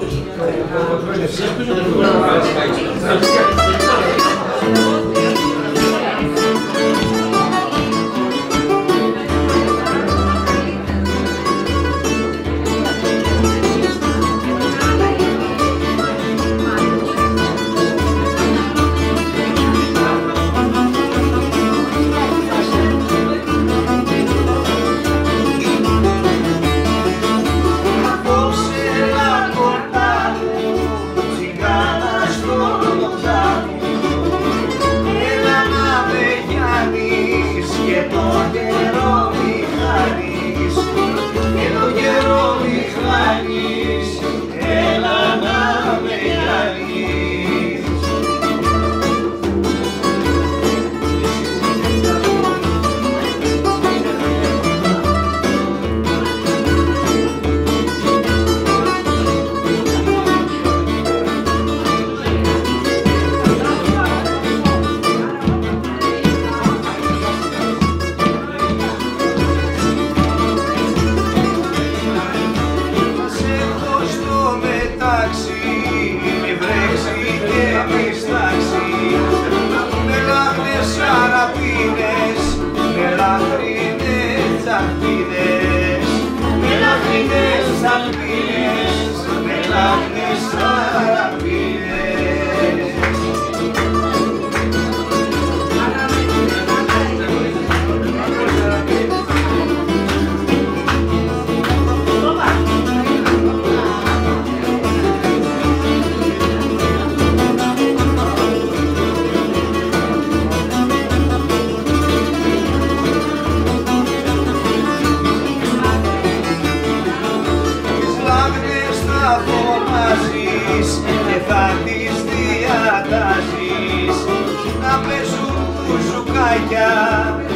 Thank you.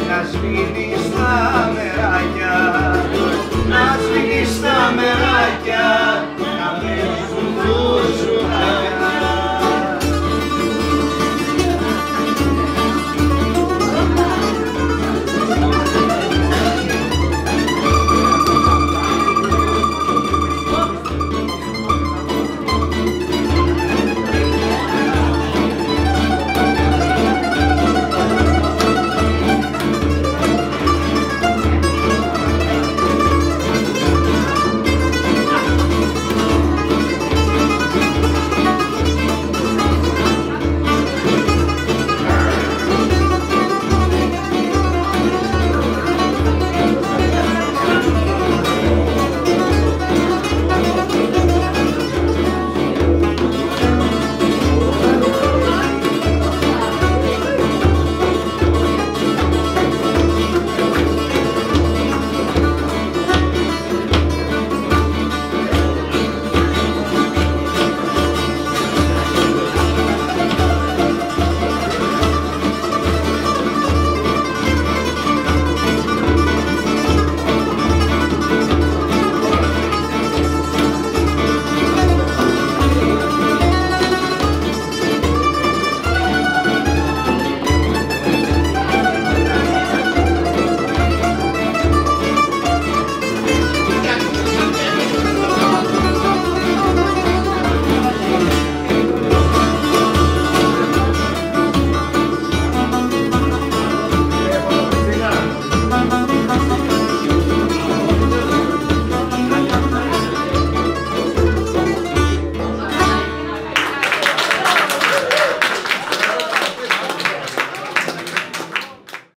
Να σβήνεις τα μεράκια